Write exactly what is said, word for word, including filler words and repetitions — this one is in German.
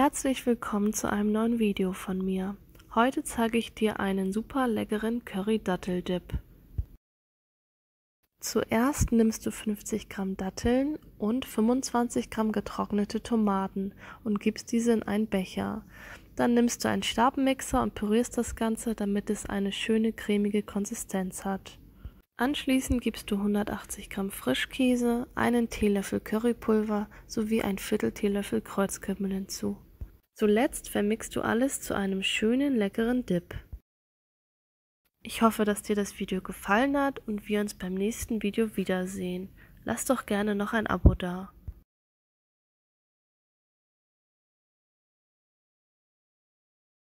Herzlich willkommen zu einem neuen Video von mir. Heute zeige ich dir einen super leckeren Curry-Dattel-Dip. Zuerst nimmst du fünfzig Gramm Datteln und fünfundzwanzig Gramm getrocknete Tomaten und gibst diese in einen Becher. Dann nimmst du einen Stabmixer und pürierst das Ganze, damit es eine schöne cremige Konsistenz hat. Anschließend gibst du hundertachtzig Gramm Frischkäse, einen Teelöffel Currypulver sowie ein Viertel Teelöffel Kreuzkümmel hinzu. Zuletzt vermixst du alles zu einem schönen, leckeren Dip. Ich hoffe, dass dir das Video gefallen hat und wir uns beim nächsten Video wiedersehen. Lass doch gerne noch ein Abo da.